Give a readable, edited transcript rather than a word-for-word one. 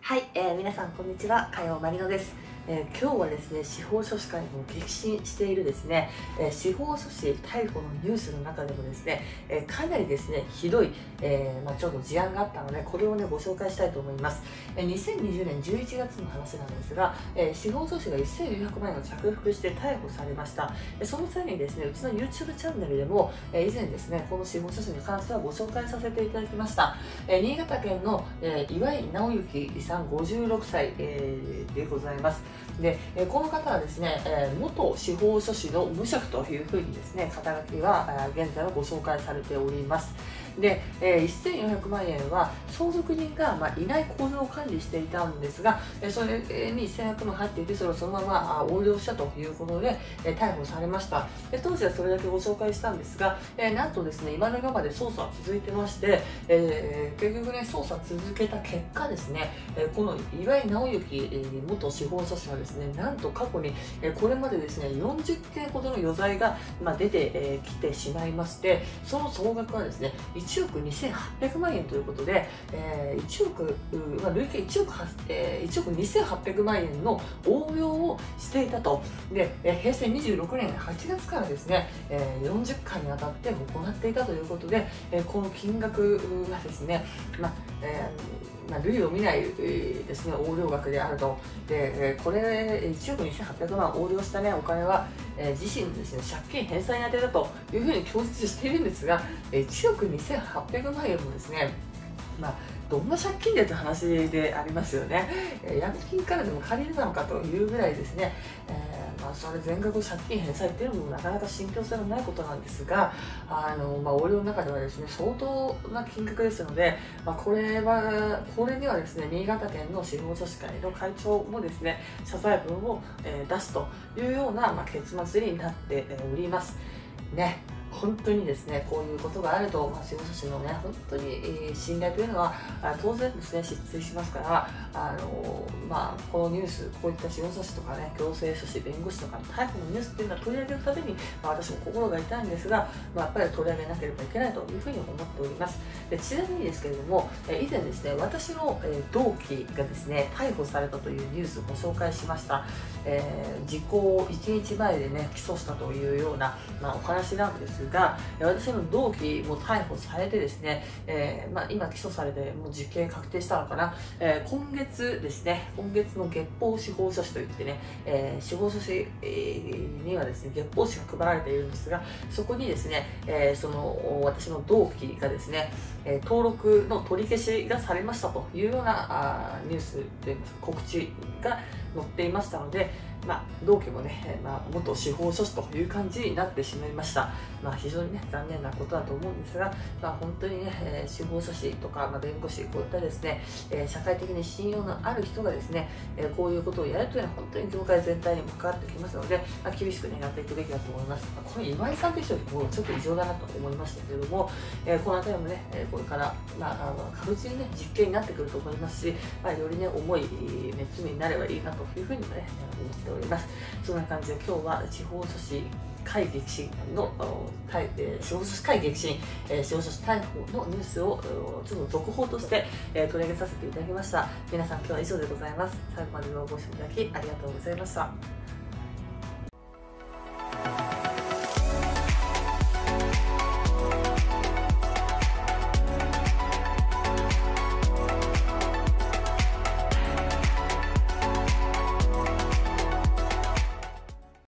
はい、皆さんこんにちは、かよまりのです。今日はですね、司法書士会も激震しているですね、司法書士逮捕のニュースの中でもですね、かなりですねひどい、ちょっと事案があったので、これをねご紹介したいと思います。2020年11月の話なんですが、司法書士が1400万円を着服して逮捕されました。その際にですね、うちの YouTube チャンネルでも、以前ですねこの司法書士に関してはご紹介させていただきました。新潟県の、岩井直之さん56歳、でございます。でこの方はですね、元司法書士の無職というふうにですね肩書きは現在はご紹介されております。で1400万円は相続人が、いない口座を管理していたんですが、それに1100万入っていて、それをそのまま横領したということで逮捕されました。当時はそれだけご紹介したんですが、なんとですね今の今まで捜査は続いてまして、結局ね捜査続けた結果ですね、この岩井直之元司法書士はですね、なんと過去にこれまでですね40件ほどの余罪が出てきてしまいまして、その総額はですね1億2800万円ということで、累計1億2800万円の横領をしていたと。で平成26年8月からですね40回にわたって行っていたということで、この金額がですね、類を見ないですね横領額であると。でこれ1億2800万横領した、お金は自身のですね借金返済に充てだというふうに供述しているんですが、1億2800万円もですね、どんな借金でという話でありますよね。ヤミ金からでも借りれたのかというぐらいですね、それ全額借金返済っていうのもなかなか信憑性のないことなんですが、横領の中ではですね相当な金額ですので、これにはですね新潟県の司法書士会の会長もですね謝罪文を出すというような結末になっておりますね。本当にですねこういうことがあると、司法書士のね本当に信頼というのは当然ですね失墜しますから、このニュース、こういった司法書士とかね行政書士、弁護士とかの逮捕のニュースっていうのは取り上げるたびに、私も心が痛いんですが、やっぱり取り上げなければいけないというふうに思っております。でちなみにですけれども、以前ですね私の同期がですね逮捕されたというニュースをご紹介しました。時効1日前でね起訴したというような、お話なんですが、私の同期も逮捕されてですね、今起訴されてもう実刑確定したのかな、今月ですね、今月の月報司法書士といってね、司法書士にはですね月報誌が配られているんですが、そこにですね、その私の同期がですね登録の取り消しがされましたというようなニュースで告知が載っていましたので、同期もね、元司法書士という感じになってしまいました。非常にね残念なことだと思うんですが、本当にね司法書士とか弁護士、こういったですね社会的に信用のある人がですねこういうことをやるというのは本当に業界全体にも関わってきますので、厳しくねやっていくべきだと思います。この岩井さんという人もちょっと異常だなと思いましたけれども、この辺りもねこれから確実にね実刑になってくると思いますし、よりね重い罪になればいいなというふうにもね思っております。そんな感じで今日は司法書士会激震の司法書士会激震、司法書士逮捕のニュースをちょっと続報として取り上げさせていただきました。皆さん今日は以上でございます。最後までご視聴いただきありがとうございました。